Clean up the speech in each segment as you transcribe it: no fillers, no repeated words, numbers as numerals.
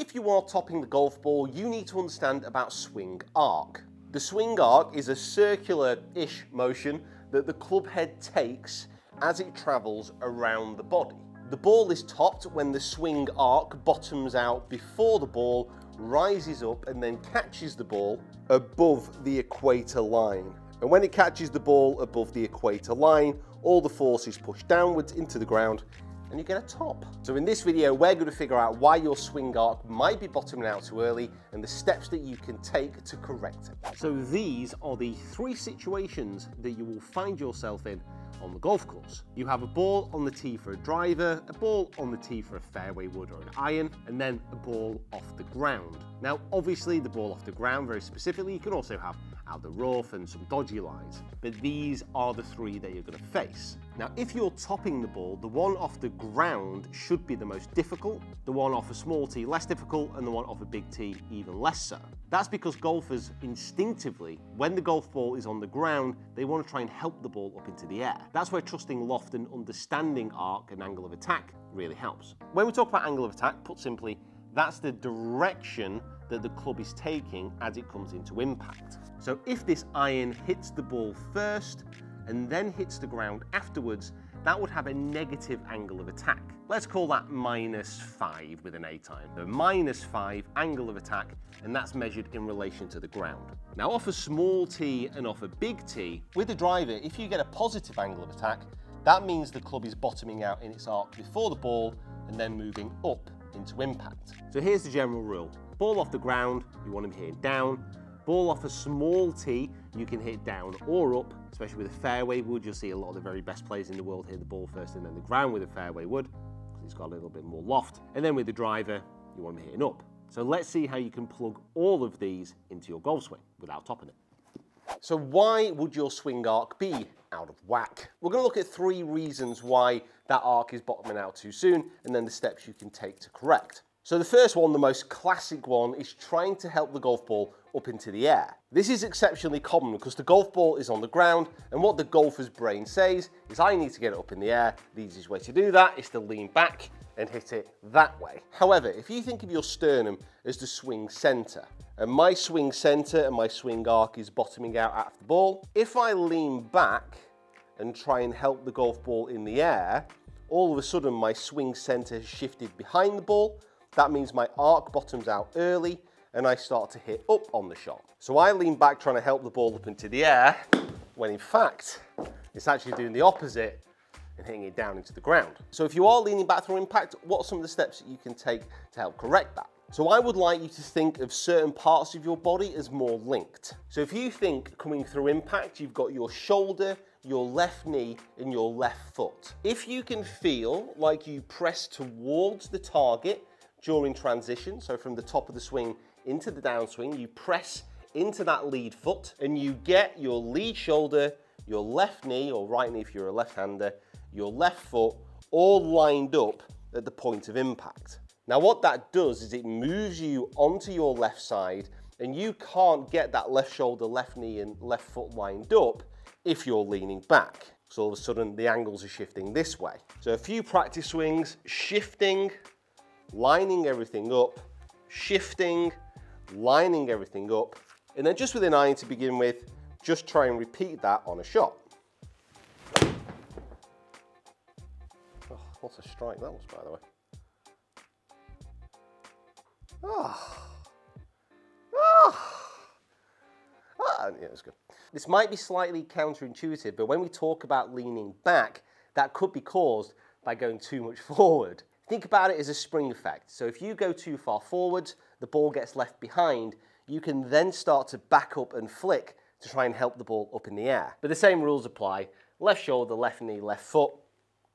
If you are topping the golf ball, you need to understand about swing arc. The swing arc is a circular-ish motion that the club head takes as it travels around the body. The ball is topped when the swing arc bottoms out before the ball, rises up and then catches the ball above the equator line. And when it catches the ball above the equator line, all the force is pushed downwards into the ground and you get a top. So in this video, we're going to figure out why your swing arc might be bottoming out too early and the steps that you can take to correct it. So these are the three situations that you will find yourself in on the golf course. You have a ball on the tee for a driver, a ball on the tee for a fairway wood or an iron, and then a ball off the ground. Now, obviously the ball off the ground very specifically, you can also have out the rough and some dodgy lies, but these are the three that you're gonna face. Now, if you're topping the ball, the one off the ground should be the most difficult, the one off a small tee less difficult, and the one off a big tee even less so. That's because golfers instinctively, when the golf ball is on the ground, they wanna try and help the ball up into the air. That's where trusting loft and understanding arc and angle of attack really helps. When we talk about angle of attack, put simply, that's the direction that the club is taking as it comes into impact. So if this iron hits the ball first and then hits the ground afterwards, that would have a negative angle of attack. Let's call that -5 with an A time. The -5 angle of attack, and that's measured in relation to the ground. Now off a small tee and off a big tee, with the driver, if you get a positive angle of attack, that means the club is bottoming out in its arc before the ball and then moving up into impact. So here's the general rule. Ball off the ground, you want to be hitting down. Ball off a small tee, you can hit down or up, especially with a fairway wood. You'll see a lot of the very best players in the world hit the ball first and then the ground with a fairway wood, because it's got a little bit more loft. And then with the driver, you want to be hitting up. So let's see how you can plug all of these into your golf swing without topping it. So why would your swing arc be out of whack? We're going to look at three reasons why that arc is bottoming out too soon, and then the steps you can take to correct. So the first one, the most classic one, is trying to help the golf ball up into the air. This is exceptionally common because the golf ball is on the ground, and what the golfer's brain says is, I need to get it up in the air. The easiest way to do that is to lean back and hit it that way. However, if you think of your sternum as the swing center, and my swing center and my swing arc is bottoming out after the ball, if I lean back and try and help the golf ball in the air, all of a sudden my swing center has shifted behind the ball. That means my arc bottoms out early and I start to hit up on the shot. So I lean back trying to help the ball up into the air, when in fact, it's actually doing the opposite and hitting it down into the ground. So if you are leaning back through impact, what are some of the steps that you can take to help correct that? So I would like you to think of certain parts of your body as more linked. So if you think coming through impact, you've got your shoulder, your left knee and your left foot. If you can feel like you press towards the target during transition, so from the top of the swing into the downswing, you press into that lead foot and you get your lead shoulder, your left knee or right knee if you're a left-hander, your left foot all lined up at the point of impact. Now what that does is it moves you onto your left side and you can't get that left shoulder, left knee and left foot lined up if you're leaning back. So all of a sudden the angles are shifting this way. So a few practice swings, shifting, lining everything up, shifting, lining everything up, and then just with an iron to begin with, just try and repeat that on a shot. Oh, what a strike that was, by the way. Oh. Oh. Ah, yeah, it was good. This might be slightly counterintuitive, but when we talk about leaning back, that could be caused by going too much forward. Think about it as a spring effect. So if you go too far forward, the ball gets left behind. You can then start to back up and flick to try and help the ball up in the air. But the same rules apply. Left shoulder, left knee, left foot,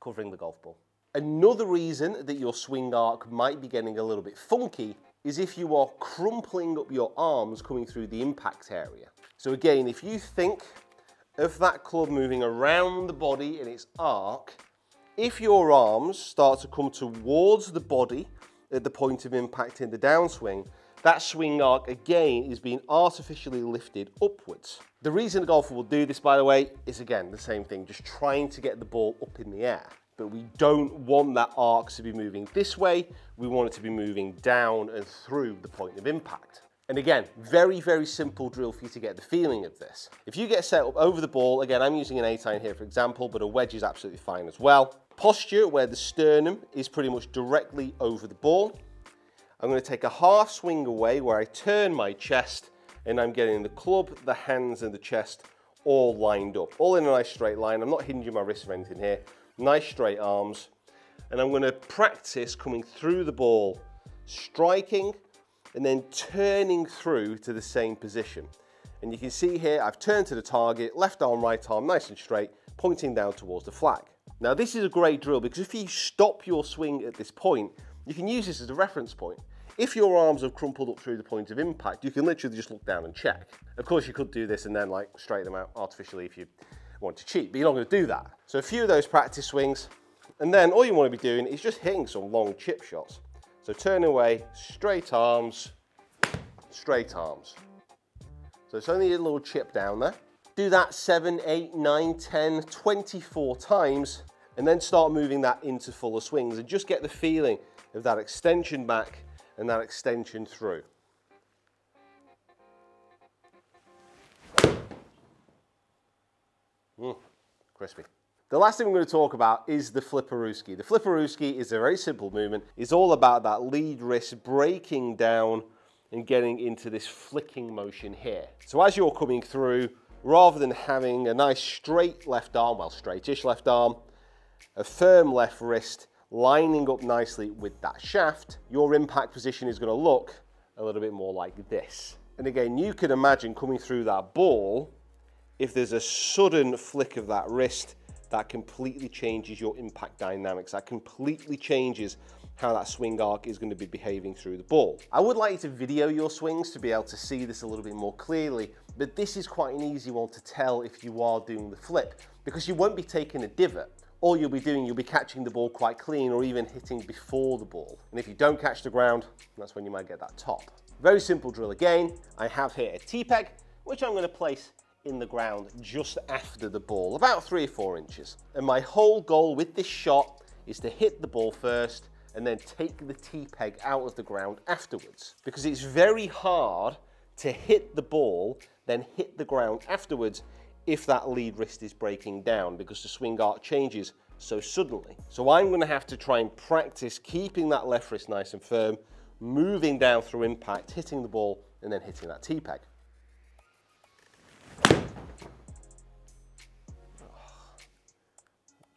covering the golf ball. Another reason that your swing arc might be getting a little bit funky is if you are crumpling up your arms coming through the impact area. So again, if you think of that club moving around the body in its arc, if your arms start to come towards the body at the point of impact in the downswing, that swing arc again is being artificially lifted upwards. The reason a golfer will do this, by the way, is again the same thing, just trying to get the ball up in the air. but we don't want that arc to be moving this way. We want it to be moving down and through the point of impact. And again, very, very simple drill for you to get the feeling of this. If you get set up over the ball, again, I'm using an 8-iron here for example, but a wedge is absolutely fine as well. Posture where the sternum is pretty much directly over the ball. I'm going to take a half swing away where I turn my chest and I'm getting the club, the hands and the chest all lined up, all in a nice straight line. I'm not hinging my wrists or anything here. Nice straight arms. And I'm going to practice coming through the ball, striking, and then turning through to the same position. And you can see here, I've turned to the target, left arm, right arm, nice and straight, pointing down towards the flag. Now this is a great drill because if you stop your swing at this point, you can use this as a reference point. If your arms have crumpled up through the point of impact, you can literally just look down and check. Of course you could do this and then like straighten them out artificially if you want to cheat, but you're not going to do that. So a few of those practice swings, and then all you want to be doing is just hitting some long chip shots. So turn away, straight arms, straight arms. So it's only a little chip down there. Do that 7, 8, 9, 10, 24 times, and then start moving that into fuller swings and just get the feeling of that extension back and that extension through. Crispy. The last thing we're going to talk about is the flipperooski. The flipperooski is a very simple movement. It's all about that lead wrist breaking down and getting into this flicking motion here. So as you're coming through, rather than having a nice straight left arm, well, straightish left arm, a firm left wrist, lining up nicely with that shaft, your impact position is going to look a little bit more like this. And again, you can imagine coming through that ball, if there's a sudden flick of that wrist, that completely changes your impact dynamics. That completely changes how that swing arc is going to be behaving through the ball. I would like you to video your swings to be able to see this a little bit more clearly, but this is quite an easy one to tell if you are doing the flip, because you won't be taking a divot. All you'll be doing, you'll be catching the ball quite clean or even hitting before the ball. And if you don't catch the ground, that's when you might get that top. Very simple drill again. I have here a T-peg, which I'm going to place in the ground just after the ball, about 3 or 4 inches. And my whole goal with this shot is to hit the ball first and then take the T-peg out of the ground afterwards. Because it's very hard to hit the ball, then hit the ground afterwards if that lead wrist is breaking down, because the swing arc changes so suddenly. So I'm gonna have to try and practice keeping that left wrist nice and firm, moving down through impact, hitting the ball, and then hitting that T-peg.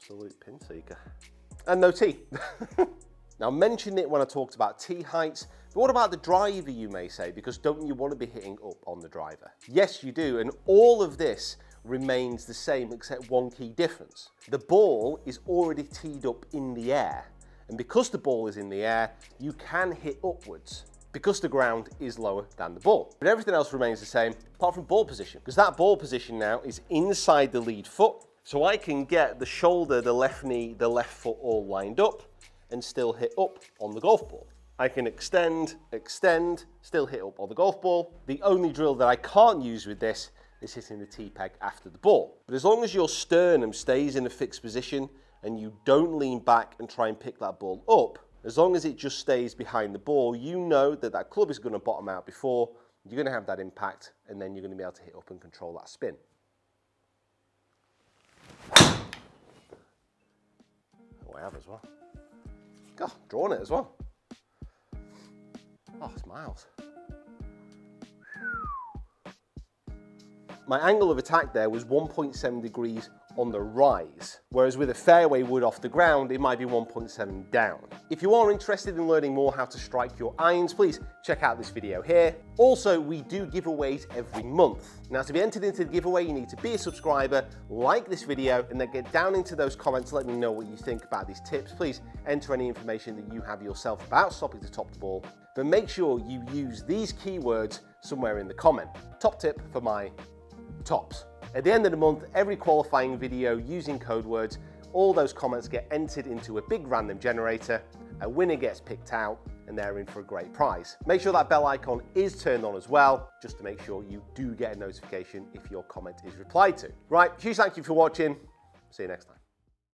Absolute pin seeker. And no tee. Now I mentioned it when I talked about tee heights, but what about the driver, you may say, because don't you want to be hitting up on the driver? Yes, you do, and all of this remains the same except one key difference. The ball is already teed up in the air, and because the ball is in the air, you can hit upwards, because the ground is lower than the ball. But everything else remains the same, apart from ball position, because that ball position now is inside the lead foot, so I can get the shoulder, the left knee, the left foot all lined up and still hit up on the golf ball. I can extend, extend, still hit up on the golf ball. The only drill that I can't use with this is hitting the T-peg after the ball. But as long as your sternum stays in a fixed position and you don't lean back and try and pick that ball up, as long as it just stays behind the ball, you know that that club is going to bottom out before, you're going to have that impact, and then you're going to be able to hit up and control that spin. I have as well. God, drawn it as well. Oh, it's miles. My angle of attack there was 1.7 degrees on the rise, whereas with a fairway wood off the ground, it might be 1.7 down. If you are interested in learning more how to strike your irons, please check out this video here. Also, we do giveaways every month. Now, to be entered into the giveaway, you need to be a subscriber, like this video, and then get down into those comments, let me know what you think about these tips. Please enter any information that you have yourself about stopping to top the ball, but make sure you use these keywords somewhere in the comment. Top tip for my tops. At the end of the month, every qualifying video using code words, all those comments get entered into a big random generator, a winner gets picked out, and they're in for a great prize. Make sure that bell icon is turned on as well, just to make sure you do get a notification if your comment is replied to. Right, huge thank you for watching. See you next time.